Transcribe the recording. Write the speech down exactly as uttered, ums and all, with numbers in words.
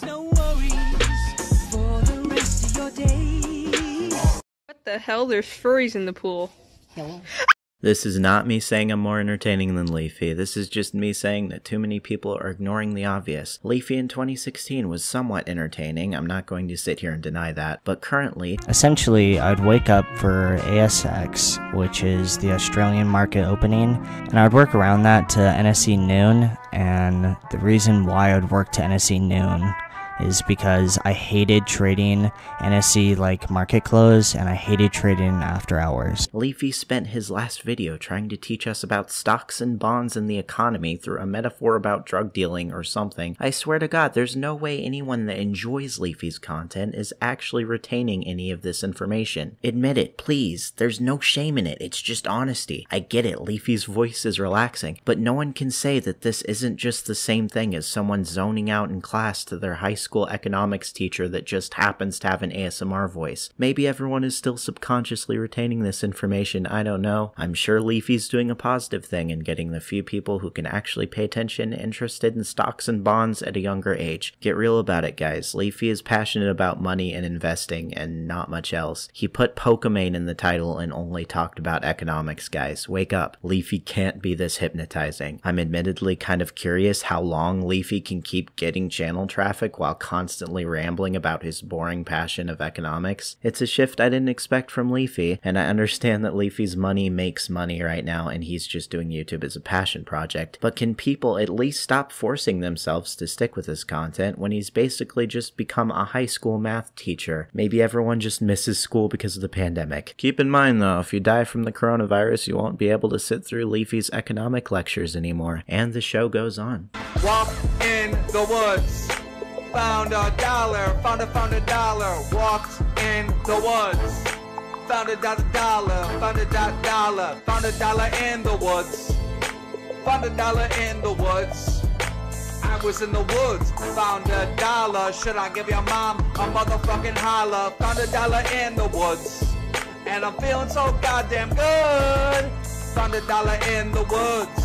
there's no worries for the rest of your days. What the hell? There's furries in the pool. Hello. This is not me saying I'm more entertaining than Leafy. This is just me saying that too many people are ignoring the obvious. Leafy in twenty sixteen was somewhat entertaining, I'm not going to sit here and deny that, but currently... Essentially, I'd wake up for A S X, which is the Australian market opening, and I'd work around that to N S E noon, and the reason why I'd work to N S E noon is because I hated trading N S E like market close, and I hated trading after hours. Leafy spent his last video trying to teach us about stocks and bonds and the economy through a metaphor about drug dealing or something. I swear to God, there's no way anyone that enjoys Leafy's content is actually retaining any of this information. Admit it, please. There's no shame in it. It's just honesty. I get it, Leafy's voice is relaxing, but no one can say that this isn't just the same thing as someone zoning out in class to their high school school economics teacher that just happens to have an A S M R voice. Maybe everyone is still subconsciously retaining this information, I don't know. I'm sure Leafy's doing a positive thing and getting the few people who can actually pay attention interested in stocks and bonds at a younger age. Get real about it, guys. Leafy is passionate about money and investing and not much else. He put Pokimane in the title and only talked about economics, guys. Wake up. Leafy can't be this hypnotizing. I'm admittedly kind of curious how long Leafy can keep getting channel traffic while constantly rambling about his boring passion of economics. It's a shift I didn't expect from Leafy, and I understand that Leafy's money makes money right now and he's just doing YouTube as a passion project, but can people at least stop forcing themselves to stick with his content when he's basically just become a high school math teacher? Maybe everyone just misses school because of the pandemic. Keep in mind though, if you die from the coronavirus, you won't be able to sit through Leafy's economic lectures anymore, and the show goes on. Walk in the woods. Found a dollar, found a, found a dollar, walked in the woods. Found a dollar, dollar, found a dot dollar, found a dollar in the woods. Found a dollar in the woods. I was in the woods, found a dollar. Should I give your mom a motherfucking holler? Found a dollar in the woods. And I'm feeling so goddamn good. Found a dollar in the woods.